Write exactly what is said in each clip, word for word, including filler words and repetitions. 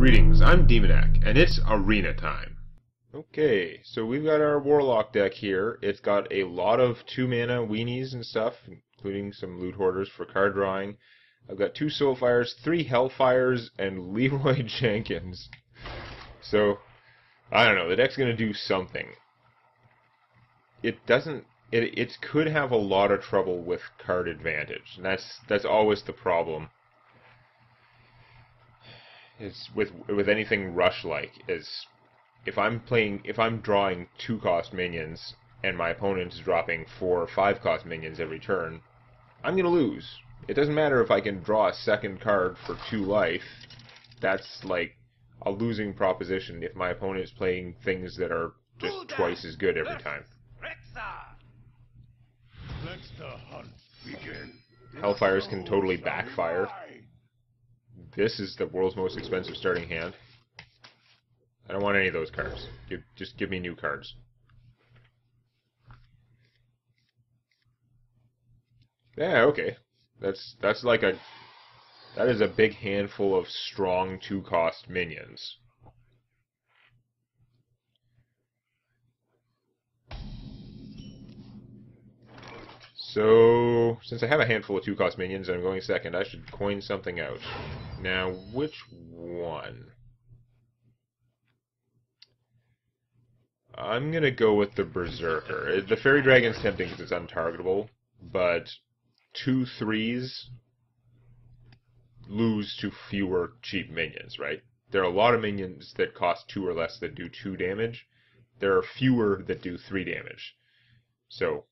Greetings, I'm Demonac, and it's arena time. Okay, so we've got our Warlock deck here. It's got a lot of two mana weenies and stuff, including some Loot Hoarders for card drawing. I've got two Soul Fires, three Hellfires, and Leeroy Jenkins. So, I don't know, the deck's going to do something. It doesn't... It, it could have a lot of trouble with card advantage, and that's that's always the problem. It's with with anything rush-like is if I'm playing if I'm drawing two cost minions and my opponent's dropping four or five cost minions every turn, I'm gonna lose. It doesn't matter if I can draw a second card for two life. That's like a losing proposition if my opponent is playing things that are just twice as good every time. Hellfires can totally backfire. This is the world's most expensive starting hand. I don't want any of those cards. Give, just give me new cards. Yeah, okay. That's that's like a that is a big handful of strong two-cost minions. So, since I have a handful of two-cost minions and I'm going second, I should coin something out. Now, which one? I'm going to go with the Berserker. The Fairy Dragon's tempting because it's untargetable, but two threes lose to fewer cheap minions, right? There are a lot of minions that cost two or less that do two damage. There are fewer that do three damage. So,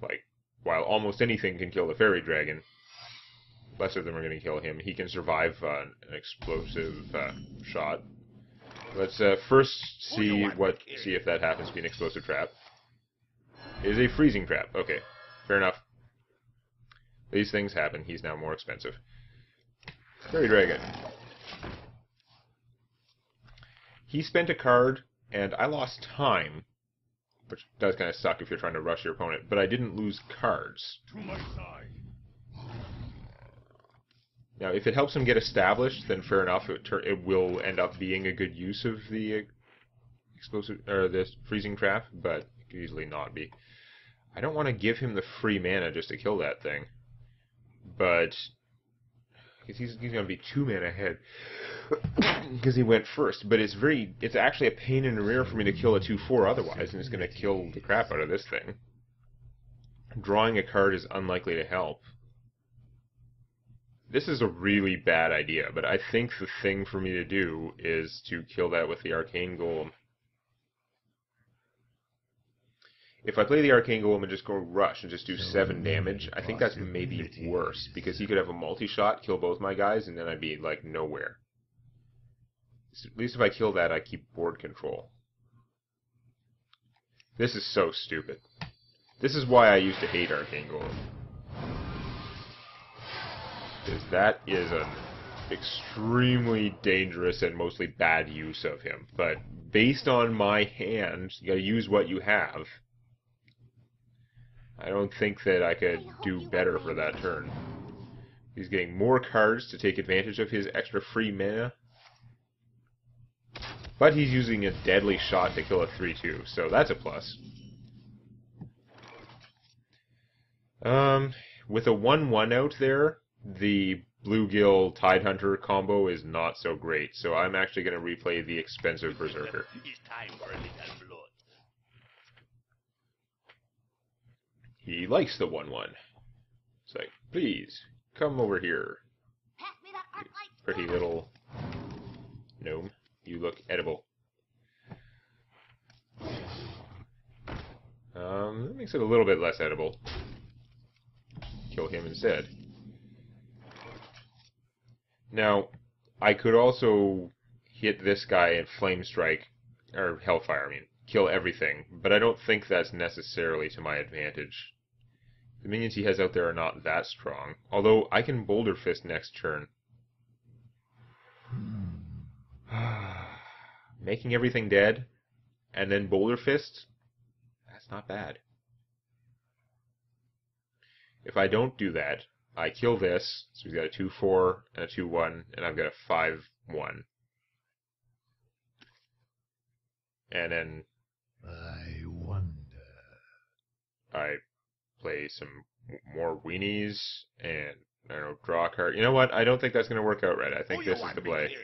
like... while almost anything can kill the Fairy Dragon, less of them are going to kill him. He can survive uh, an explosive uh, shot. Let's uh, first see what see if that happens to be an explosive trap. It is a freezing trap. Okay, fair enough. These things happen. He's now more expensive. Fairy Dragon. He spent a card, and I lost time. Which does kind of suck if you're trying to rush your opponent, but I didn't lose cards. To my side. Now, if it helps him get established, then fair enough. It, tur it will end up being a good use of the uh, explosive or the freezing trap, but it could easily not be. I don't want to give him the free mana just to kill that thing, but because he's he's going to be two mana ahead. Because he went first, but it's very it's actually a pain in the rear for me to kill a two four otherwise, and it's going to kill the crap out of this thing. Drawing a card is unlikely to help. This is a really bad idea, but I think the thing for me to do is to kill that with the Arcane Golem. If I play the Arcane Golem and just go rush and just do seven damage, I think that's maybe worse, because he could have a multi-shot, kill both my guys, and then I'd be like nowhere. At least if I kill that, I keep board control. This is so stupid. This is why I used to hate Arcane Golem. Because that is an extremely dangerous and mostly bad use of him. But based on my hand, you gotta use what you have. I don't think that I could do better for that turn. He's getting more cards to take advantage of his extra free mana. But he's using a deadly shot to kill a three two, so that's a plus. Um, with a one one out there, the Bluegill Tidehunter combo is not so great, so I'm actually going to replay the expensive Berserker. He likes the one one. It's like, please, come over here. Pretty little gnome. You look edible. Um, that makes it a little bit less edible. Kill him instead. Now, I could also hit this guy and flame strike, or hellfire, I mean, kill everything, but I don't think that's necessarily to my advantage. The minions he has out there are not that strong, although I can Boulder Fist next turn. Making everything dead, and then Boulder Fist, that's not bad. If I don't do that, I kill this, so we've got a two four and a two one, and I've got a five one. and then I wonder. I play some more weenies and I don't know, draw a card. You know what? I don't think that's going to work out right. I think oh, this is the play.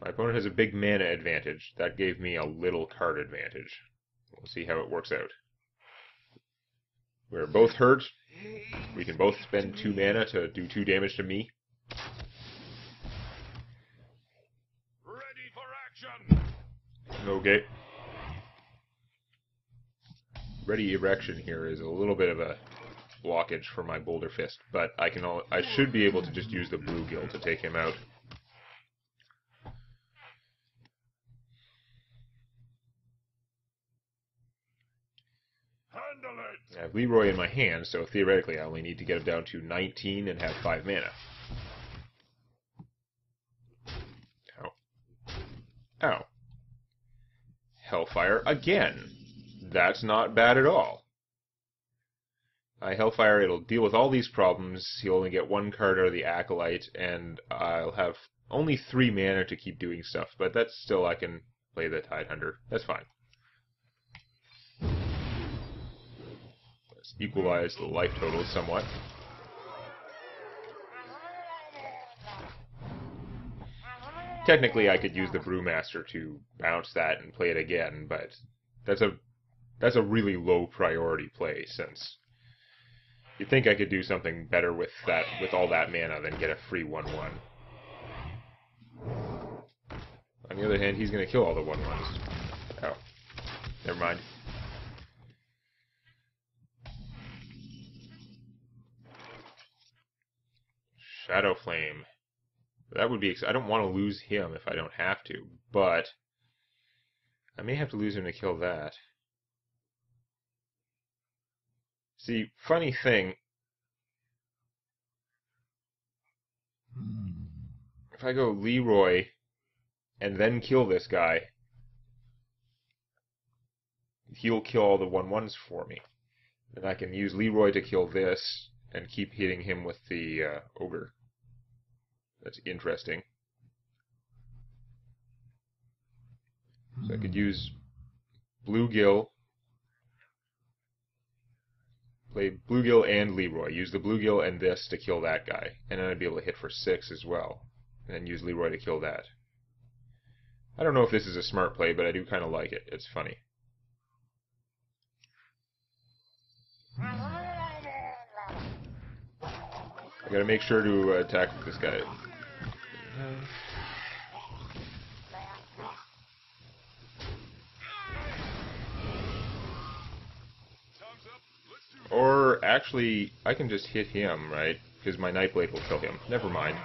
My opponent has a big mana advantage. That gave me a little card advantage. We'll see how it works out. We're both hurt. We can both spend two mana to do two damage to me. Ready for action. Okay. Ready erection here is a little bit of a blockage for my Boulder Fist, but I can all, I should be able to just use the Bluegill to take him out. I have Leeroy in my hand, so theoretically I only need to get him down to nineteen and have five mana. Ow. Ow. Hellfire again. That's not bad at all. I Hellfire, it'll deal with all these problems. He'll only get one card out of the Acolyte, and I'll have only three mana to keep doing stuff, but that's still, I can play the Tidehunter. That's fine. Equalize the life total somewhat. Technically I could use the Brewmaster to bounce that and play it again, but that's a that's a really low priority play since you'd think I could do something better with that with all that mana than get a free one one. On the other hand, he's gonna kill all the one ones. Oh. Never mind. Shadowflame. That would be... Ex I don't want to lose him if I don't have to, but I may have to lose him to kill that. See, funny thing. If I go Leeroy and then kill this guy, he'll kill all the one ones for me. Then I can use Leeroy to kill this and keep hitting him with the uh, ogre. That's interesting. So I could use Bluegill. Play Bluegill and Leeroy. Use the Bluegill and this to kill that guy. And then I'd be able to hit for six as well. And then use Leeroy to kill that. I don't know if this is a smart play, but I do kind of like it. It's funny. I gotta make sure to uh, attack this guy. Or actually, I can just hit him, right? Because my Nightblade will kill him. Never mind.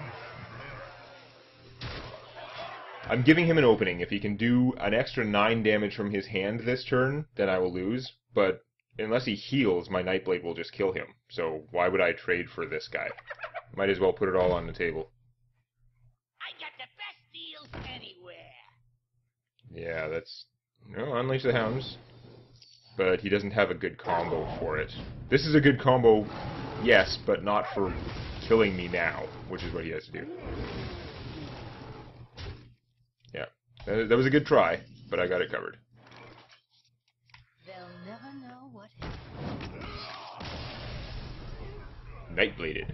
I'm giving him an opening. If he can do an extra nine damage from his hand this turn, then I will lose. But unless he heals, my Nightblade will just kill him. So why would I trade for this guy? Might as well put it all on the table. I got the best deals anywhere. Yeah, that's... No, Unleash the Hounds. But he doesn't have a good combo for it. This is a good combo, yes, but not for killing me now, which is what he has to do. Yeah, that was a good try, but I got it covered. Nightbladed.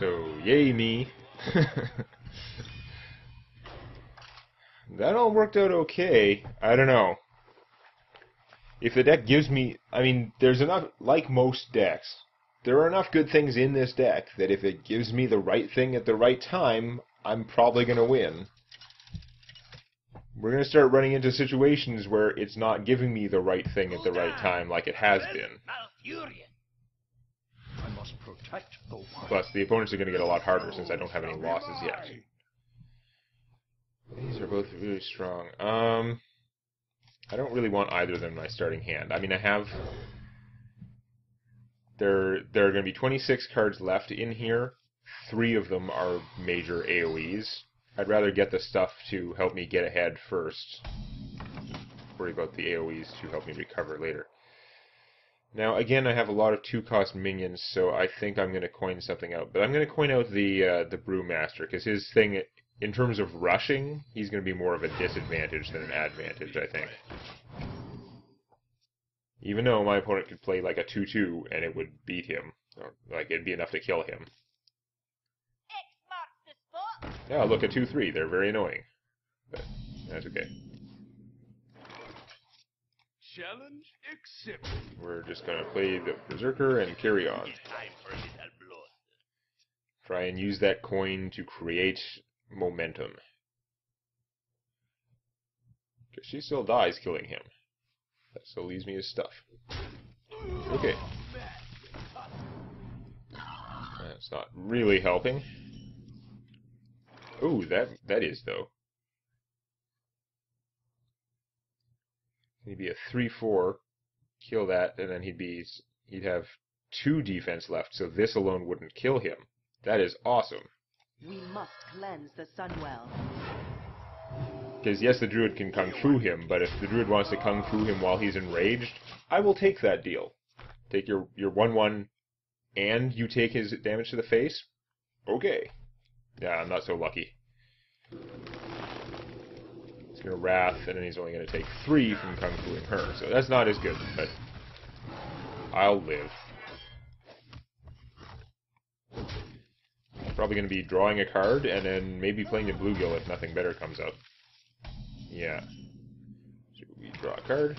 So, yay me. That all worked out okay. I don't know. If the deck gives me... I mean, there's enough... Like most decks, there are enough good things in this deck that if it gives me the right thing at the right time, I'm probably going to win. We're going to start running into situations where it's not giving me the right thing at the right time like it has been. I must protect the Plus, the opponents are going to get a lot harder since I don't have any losses yet. These are both really strong. Um, I don't really want either of them in my starting hand. I mean, I have... There, there are going to be twenty-six cards left in here. Three of them are major AoEs. I'd rather get the stuff to help me get ahead first. Worry about the AoEs to help me recover later. Now, again, I have a lot of two-cost minions, so I think I'm going to coin something out. But I'm going to coin out the uh, the Brewmaster, because his thing, in terms of rushing, he's going to be more of a disadvantage than an advantage, I think. Even though my opponent could play, like, a two two, and it would beat him. Or, like, it'd be enough to kill him. Yeah, look, a two three. They're very annoying. But that's okay. Challenge accepted. We're just going to play the Berserker and carry on. Try and use that coin to create momentum. Because she still dies killing him. That still leaves me his stuff. Okay. That's not really helping. Ooh, that, that is, though. He'd be a three four, kill that, and then he'd be he'd have two defense left, so this alone wouldn't kill him. That is awesome. We must cleanse the Sunwell. Because yes, the Druid can Kung Fu him, but if the Druid wants to Kung Fu him while he's enraged, I will take that deal. Take your your one one, and you take his damage to the face? Okay. Yeah, I'm not so lucky. He's going to Wrath, and then he's only going to take three from Kung Fuing her, so that's not as good, but I'll live. Probably going to be drawing a card, and then maybe playing the Bluegill if nothing better comes up. Yeah. So we draw a card.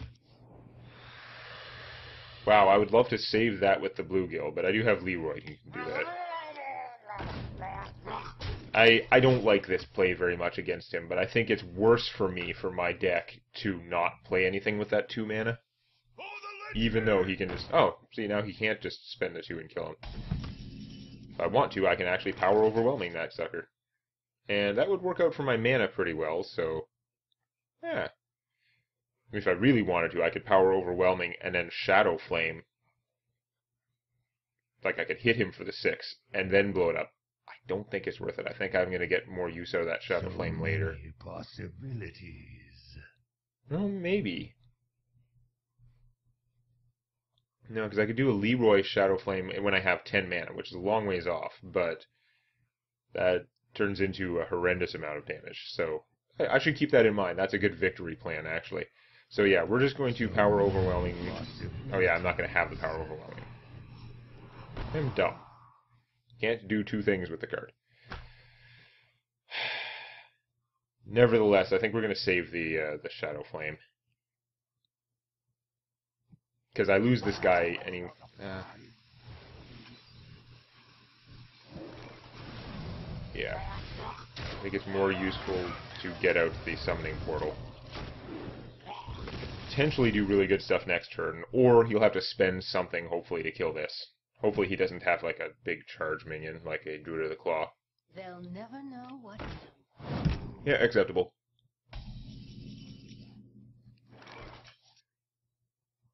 Wow, I would love to save that with the Bluegill, but I do have Leeroy who can do that. I, I don't like this play very much against him, but I think it's worse for me, for my deck, to not play anything with that two mana. Even though he can just... Oh, see, now he can't just spend the two and kill him. If I want to, I can actually Power Overwhelming that sucker. And that would work out for my mana pretty well, so... Yeah. If I really wanted to, I could Power Overwhelming and then Shadowflame. Like, I could hit him for the six, and then blow it up. I don't think it's worth it. I think I'm going to get more use out of that Shadowflame so later. Possibilities. Well, maybe. No, because I could do a Leeroy Shadowflame when I have ten mana, which is a long ways off, but that turns into a horrendous amount of damage. So I should keep that in mind. That's a good victory plan, actually. So yeah, we're just going to Power Overwhelming. Oh yeah, I'm not going to have the Power Overwhelming. I'm dumb. Can't do two things with the card. Nevertheless, I think we're going to save the uh, the Shadow Flame. Because I lose this guy and he... Uh, yeah. I think it's more useful to get out the Summoning Portal. Potentially do really good stuff next turn, or he'll have to spend something, hopefully, to kill this. Hopefully he doesn't have, like, a big charge minion, like a Druid of the Claw. They'll never know what to do. Yeah, acceptable.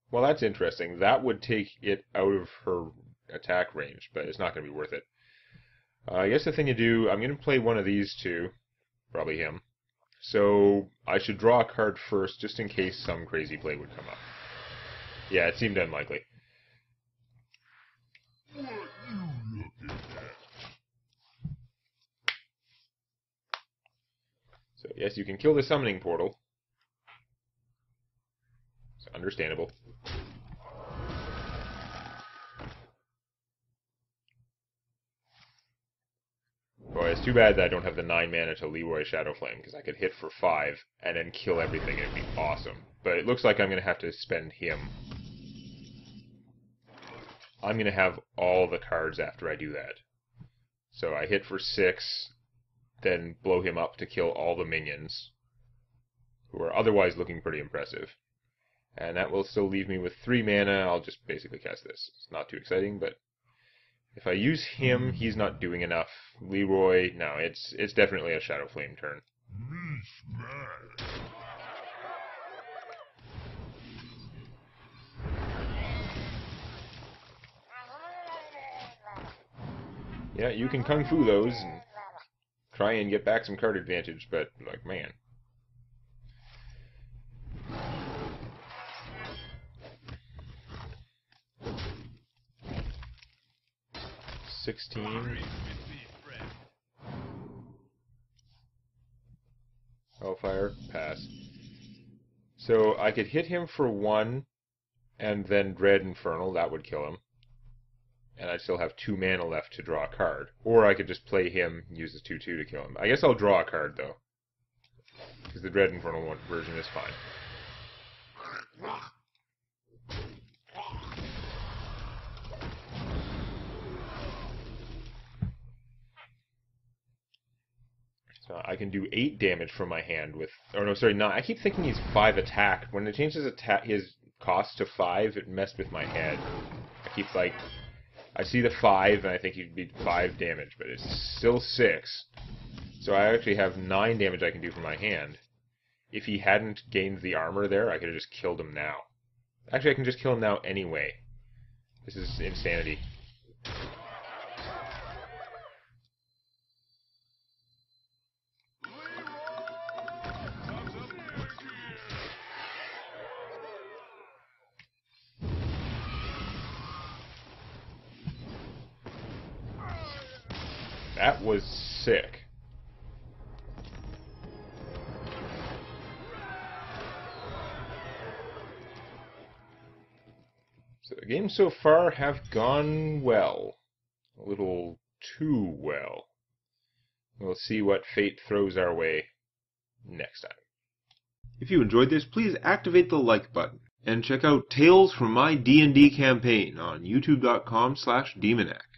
Well, that's interesting. That would take it out of her attack range, but it's not going to be worth it. Uh, I guess the thing to do, I'm going to play one of these two. Probably him. So, I should draw a card first, just in case some crazy play would come up. Yeah, it seemed unlikely. So yes, you can kill the Summoning Portal. It's understandable. Boy, it's too bad that I don't have the nine mana to Leeroy Shadowflame, because I could hit for five and then kill everything and it'd be awesome. But it looks like I'm going to have to spend him. I'm going to have all the cards after I do that. So I hit for six, then blow him up to kill all the minions, who are otherwise looking pretty impressive. And that will still leave me with three mana. I'll just basically cast this. It's not too exciting, but if I use him, he's not doing enough. Leeroy, no, it's it's definitely a Shadow Flame turn. Yeah, you can Kung Fu those and try and get back some card advantage, but, like, man. sixteen. Hellfire, pass. So I could hit him for one, and then Dread Infernal, that would kill him. And I still have two mana left to draw a card. Or I could just play him, use his two two to kill him. I guess I'll draw a card, though. Because the Dread Infernal one version is fine. So I can do eight damage from my hand with... Oh, no, sorry, nine. I keep thinking he's five attack. When it changes atta his cost to five, it messed with my head. I keep, like... I see the five, and I think he'd be five damage, but it's still six. So I actually have nine damage I can do from my hand. If he hadn't gained the armor there, I could have just killed him now. Actually, I can just kill him now anyway. This is insanity. That was sick. So the games so far have gone well. A little too well. We'll see what fate throws our way next time. If you enjoyed this, please activate the like button. And check out Tales from My D and D Campaign on youtube dot com slash Demonac.